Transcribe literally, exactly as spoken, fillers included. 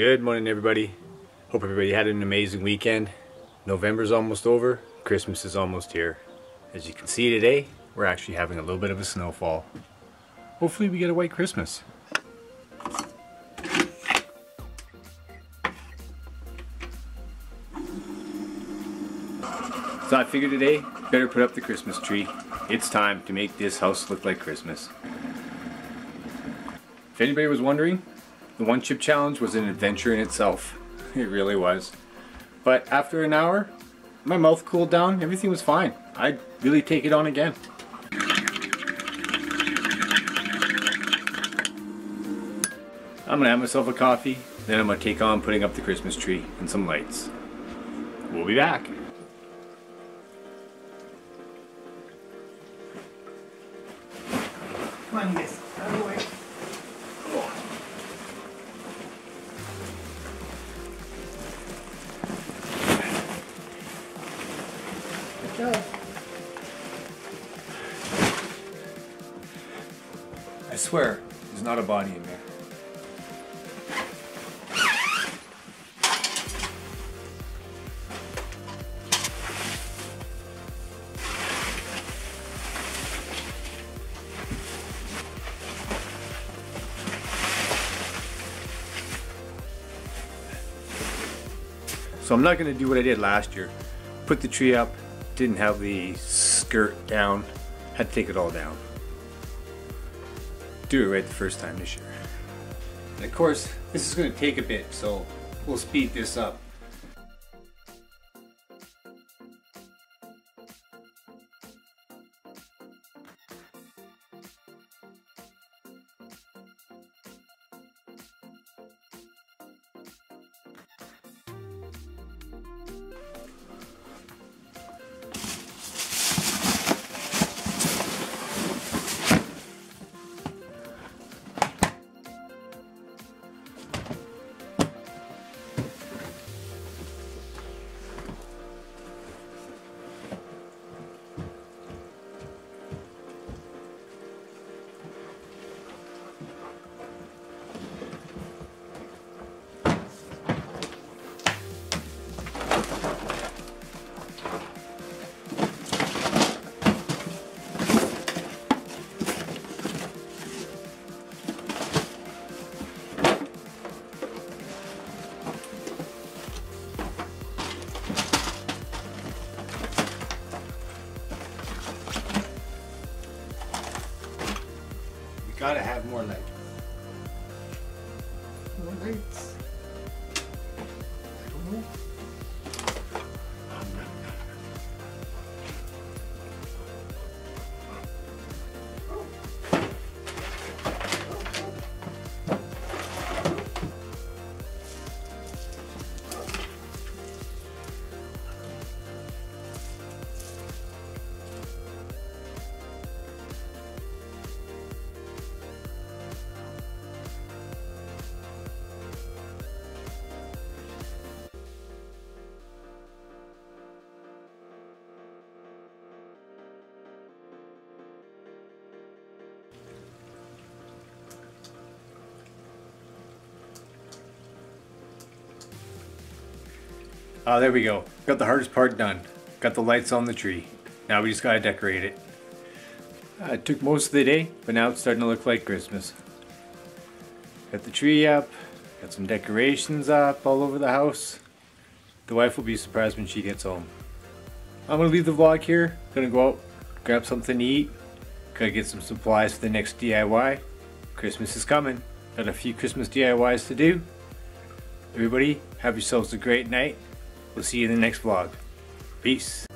Good morning, everybody. Hope everybody had an amazing weekend. November's almost over. Christmas is almost here. As you can see today, we're actually having a little bit of a snowfall. Hopefully we get a white Christmas. So I figured today, better put up the Christmas tree. It's time to make this house look like Christmas. If anybody was wondering, the one chip challenge was an adventure in itself. It really was. But after an hour, my mouth cooled down, everything was fine. I'd really take it on again. I'm gonna have myself a coffee, then I'm gonna take on putting up the Christmas tree and some lights. We'll be back. Come on, I swear, there's not a body in there. So I'm not going to do what I did last year. Put the tree up, didn't have the skirt down, had to take it all down. Do it right the first time this year. And of course, this is going to take a bit, so we'll speed this up. Gotta have more light. More lights. I don't know. Oh, there we go. Got the hardest part done. Got the lights on the tree. Now we just gotta decorate it. Uh, it took most of the day, but now it's starting to look like Christmas. Got the tree up. Got some decorations up all over the house. The wife will be surprised when she gets home. I'm gonna leave the vlog here. Gonna go out, grab something to eat. Gotta get some supplies for the next D I Y. Christmas is coming. Got a few Christmas D I Ys to do. Everybody, have yourselves a great night. We'll see you in the next vlog. Peace.